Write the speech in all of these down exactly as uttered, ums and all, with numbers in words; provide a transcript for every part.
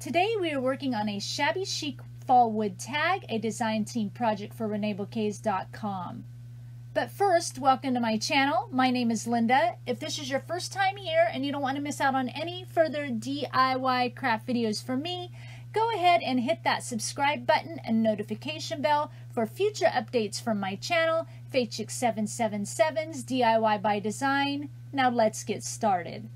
Today we are working on a shabby chic fall wood tag, a design team project for Renee Bouquets dot com. But first, welcome to my channel. My name is Linda. If this is your first time here and you don't want to miss out on any further D I Y craft videos from me, go ahead and hit that subscribe button and notification bell for future updates from my channel, faythchik seven seven seven's D I Y by Design. Now let's get started.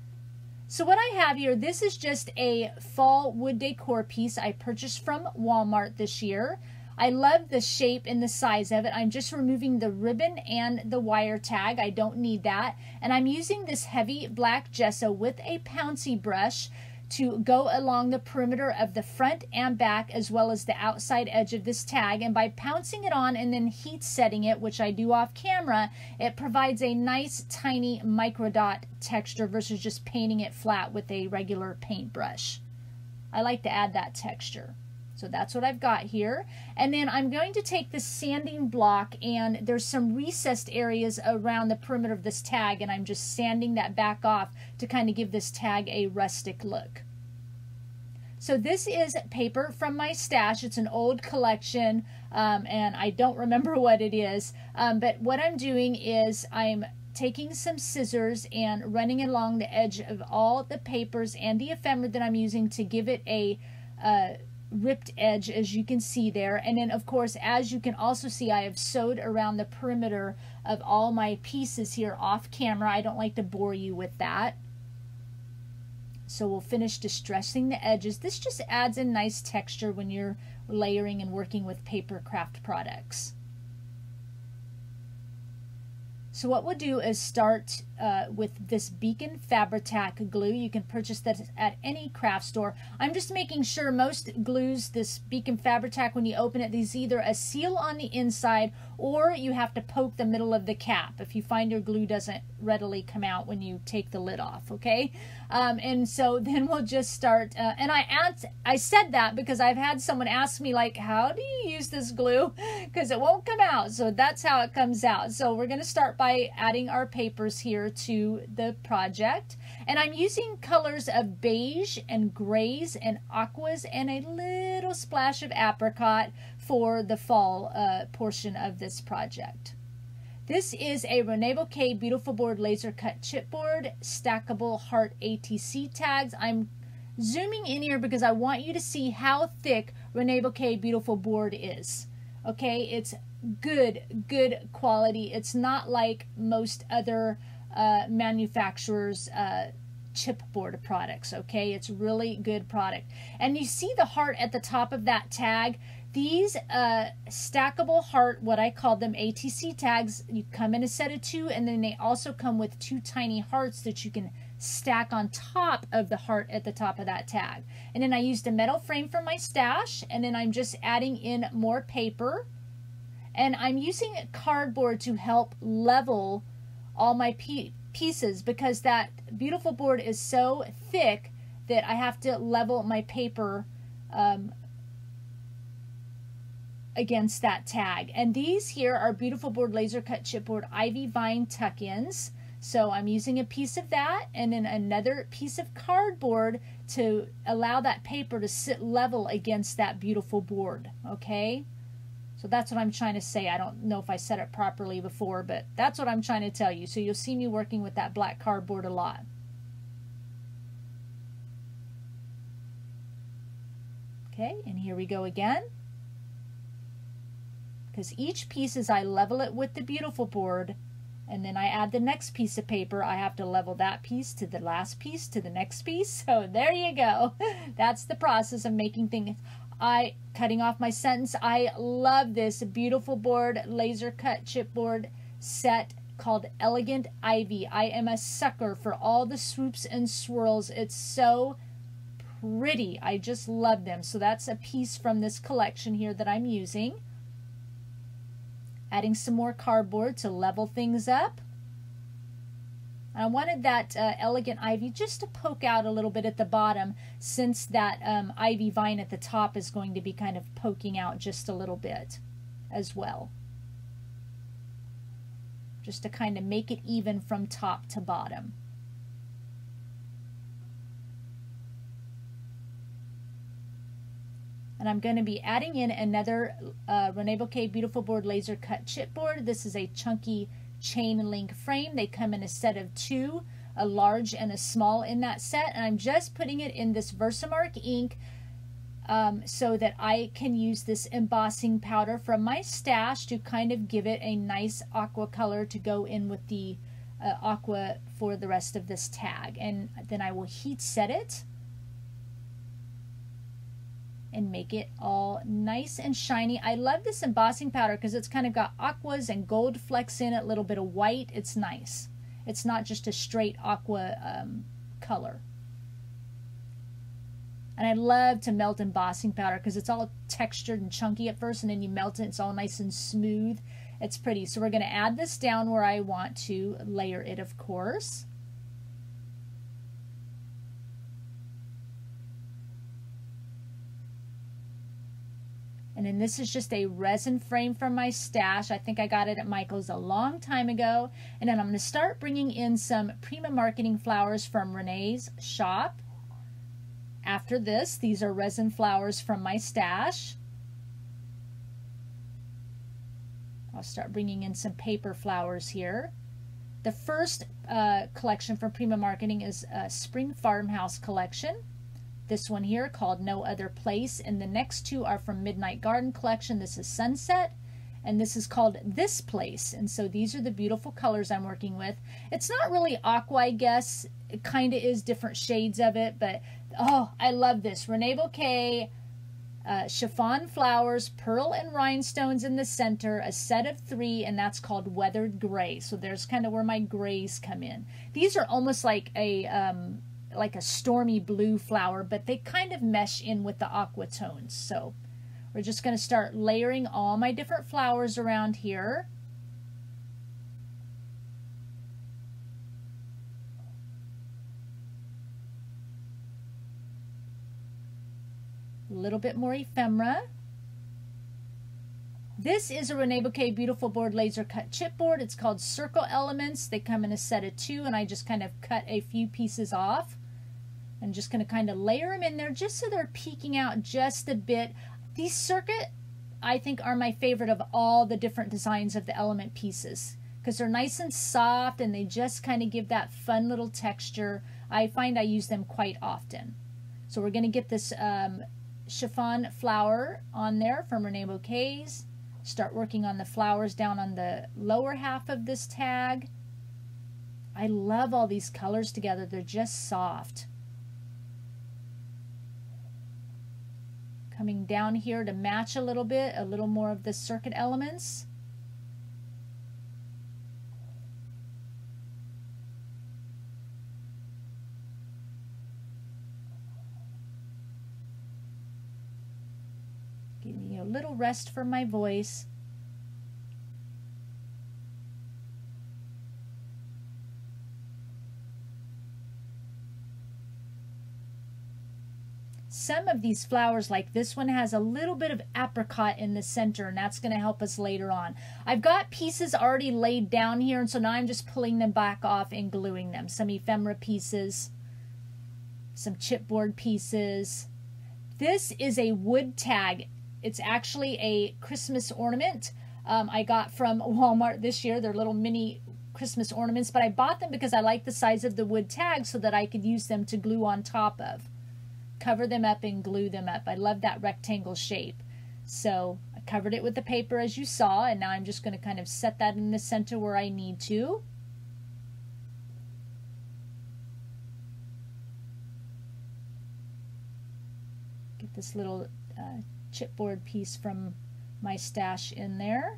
So what I have here, this is just a fall wood decor piece I purchased from Walmart this year. I love the shape and the size of it. I'm just removing the ribbon and the wire tag. I don't need that. And I'm using this heavy black gesso with a pouncy brush to go along the perimeter of the front and back, as well as the outside edge of this tag. And by pouncing it on and then heat setting it, which I do off camera, it provides a nice tiny micro dot texture versus just painting it flat with a regular paintbrush. I like to add that texture. So that's what I've got here. And then I'm going to take this sanding block, and there's some recessed areas around the perimeter of this tag, and I'm just sanding that back off to kind of give this tag a rustic look. So this is paper from my stash. It's an old collection, um, and I don't remember what it is. Um, but what I'm doing is I'm taking some scissors and running along the edge of all the papers and the ephemera that I'm using to give it a uh, ripped edge, as you can see there. And then, of course, as you can also see, I have sewed around the perimeter of all my pieces here off camera. I don't like to bore you with that. So we'll finish distressing the edges. This just adds a nice texture when you're layering and working with paper craft products. So what we'll do is start uh, with this Beacon Fabri-Tac glue. You can purchase that at any craft store. I'm just making sure most glues, this Beacon Fabri-Tac, when you open it, there's either a seal on the inside or you have to poke the middle of the cap if you find your glue doesn't readily come out when you take the lid off, okay? Um, and so then we'll just start, uh, and I, asked, I said that because I've had someone ask me, like, how do you use this glue? Because it won't come out, so that's how it comes out. So we're gonna start by by adding our papers here to the project. And I'm using colors of beige and grays and aquas and a little splash of apricot for the fall uh, portion of this project. This is a Reneabouquets Beautiful Board Laser Cut Chipboard Stackable Heart A T C tags. I'm zooming in here because I want you to see how thick Reneabouquets Beautiful Board is. Okay, it's good, good quality. It's not like most other uh, manufacturers' uh, chipboard products, okay? It's really good product. And you see the heart at the top of that tag. These uh, stackable heart, what I call them A T C tags, you come in a set of two, and then they also come with two tiny hearts that you can stack on top of the heart at the top of that tag. And then I used a metal frame for my stash, and then I'm just adding in more paper. And I'm using cardboard to help level all my pieces because that beautiful board is so thick that I have to level my paper um, against that tag. And these here are Beautiful Board Laser Cut Chipboard Ivy Vine Tuck-Ins. So I'm using a piece of that and then another piece of cardboard to allow that paper to sit level against that beautiful board, okay? So that's what I'm trying to say. I don't know if I said it properly before, but that's what I'm trying to tell you. So you'll see me working with that black cardboard a lot. Okay, and here we go again. Because each piece, as I level it with the beautiful board, and then I add the next piece of paper, I have to level that piece to the last piece to the next piece. So there you go. That's the process of making things. I, cutting off my sentence, I love this beautiful board, laser cut chipboard set called Elegant Ivy. I am a sucker for all the swoops and swirls. It's so pretty. I just love them. So that's a piece from this collection here that I'm using. Adding some more cardboard to level things up. I wanted that uh, Elegant Ivy just to poke out a little bit at the bottom, since that um, ivy vine at the top is going to be kind of poking out just a little bit as well. Just to kind of make it even from top to bottom. And I'm going to be adding in another uh, Reneabouquets Beautiful Board Laser Cut Chipboard. This is a chunky chain link frame. They come in a set of two, a large and a small in that set. And I'm just putting it in this Versamark ink um, so that I can use this embossing powder from my stash to kind of give it a nice aqua color to go in with the uh, aqua for the rest of this tag. And then I will heat set it and make it all nice and shiny. I love this embossing powder because it's kind of got aquas and gold flecks in it, a little bit of white. It's nice. It's not just a straight aqua um, color. And I love to melt embossing powder because it's all textured and chunky at first, and then you melt it, it's all nice and smooth. It's pretty. So we're going to add this down where I want to layer it, of course. And then this is just a resin frame from my stash. I think I got it at Michael's a long time ago. And then I'm going to start bringing in some Prima Marketing flowers from Renee's shop. After this, these are resin flowers from my stash. I'll start bringing in some paper flowers here. The first uh, collection from Prima Marketing is a Spring Farmhouse collection. This one here called No Other Place, and the next two are from Midnight Garden collection. This is Sunset, and this is called This Place. And so these are the beautiful colors I'm working with. It's not really aqua, I guess. It kind of is, different shades of it, but oh, I love this. Reneabouquets, uh, chiffon flowers, pearl and rhinestones in the center, a set of three, and that's called Weathered Gray. So there's kind of where my grays come in. These are almost like a... Um, like a stormy blue flower, but they kind of mesh in with the aqua tones. So we're just going to start layering all my different flowers around here. A little bit more ephemera. This is a Reneabouquets Beautiful Board Laser Cut Chipboard. It's called Circle Elements. They come in a set of two, and I just kind of cut a few pieces off. I'm just going to kind of layer them in there just so they're peeking out just a bit. These circuit, I think, are my favorite of all the different designs of the element pieces because they're nice and soft and they just kind of give that fun little texture. I find I use them quite often. So we're going to get this um, chiffon flower on there from Reneabouquets. Start working on the flowers down on the lower half of this tag. I love all these colors together. They're just soft. Coming down here to match a little bit, a little more of the circuit elements. Give me a little rest for my voice. Some of these flowers, like this one, has a little bit of apricot in the center, and that's going to help us later on. I've got pieces already laid down here, and so now I'm just pulling them back off and gluing them. Some ephemera pieces, some chipboard pieces. This is a wood tag. It's actually a Christmas ornament um, I got from Walmart this year. They're little mini Christmas ornaments, but I bought them because I like the size of the wood tag so that I could use them to glue on top of. Cover them up and glue them up. I love that rectangle shape. So I covered it with the paper as you saw, and now I'm just going to kind of set that in the center where I need to. Get this little uh, chipboard piece from my stash in there.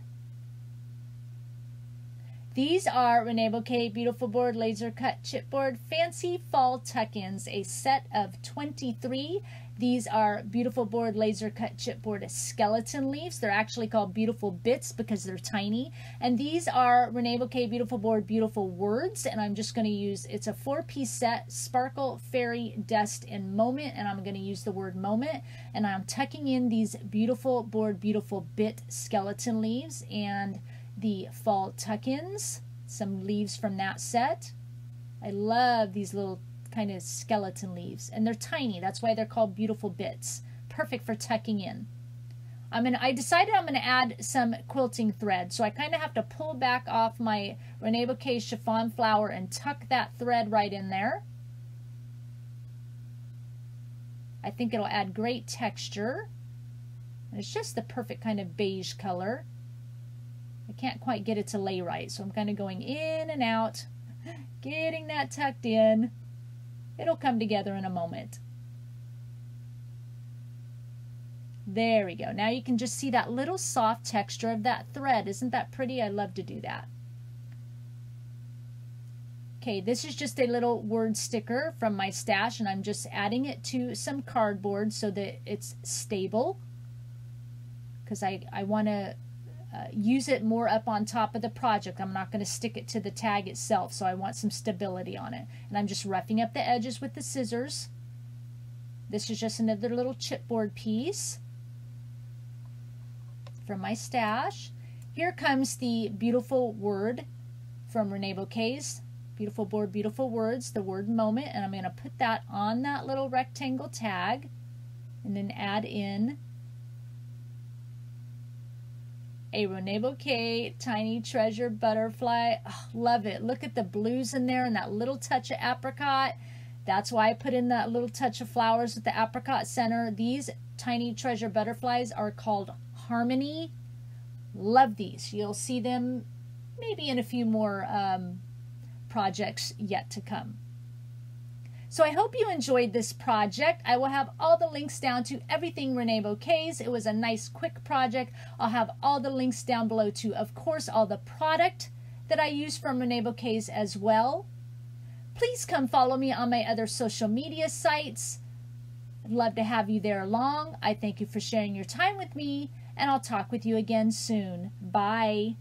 These are Reneabouquets Beautiful Board Laser Cut Chipboard Fancy Fall Tuck-Ins, a set of twenty-three. These are Beautiful Board Laser Cut Chipboard skeleton leaves. They're actually called Beautiful Bits because they're tiny. And these are Reneabouquets Beautiful Board Beautiful Words. And I'm just going to use, it's a four-piece set, Sparkle, Fairy, Dust, and Moment. And I'm going to use the word moment. And I'm tucking in these Beautiful Board Beautiful Bit skeleton leaves and the fall tuck-ins, some leaves from that set. I love these little kind of skeleton leaves, and they're tiny. That's why they're called beautiful bits. perfect for tucking in. I'm gonna, I decided I'm going to add some quilting thread, so I kind of have to pull back off my Reneabouquets chiffon flower and tuck that thread right in there. I think it'll add great texture. And it's just the perfect kind of beige color. I can't quite get it to lay right, so I'm kind of going in and out, getting that tucked in. It'll come together in a moment. There we go. Now you can just see that little soft texture of that thread. Isn't that pretty? I love to do that. Okay, this is just a little word sticker from my stash, and I'm just adding it to some cardboard so that it's stable, because I, I want to uh, use it more up on top of the project. I'm not going to stick it to the tag itself, so I want some stability on it. And I'm just roughing up the edges with the scissors. This is just another little chipboard piece from my stash. Here comes the beautiful word from Reneabouquets. Beautiful board, beautiful words, the word moment. And I'm going to put that on that little rectangle tag and then add in a Reneabouquet tiny treasure butterfly. Oh, love it. Look at the blues in there and that little touch of apricot. That's why I put in that little touch of flowers with the apricot center. These tiny treasure butterflies are called Harmony. Love these. You'll see them maybe in a few more um, projects yet to come. So I hope you enjoyed this project. I will have all the links down to everything Reneabouquets. It was a nice quick project. I'll have all the links down below to, of course, all the product that I use from Reneabouquets as well. Please come follow me on my other social media sites. I'd love to have you there along. I thank you for sharing your time with me, and I'll talk with you again soon. Bye.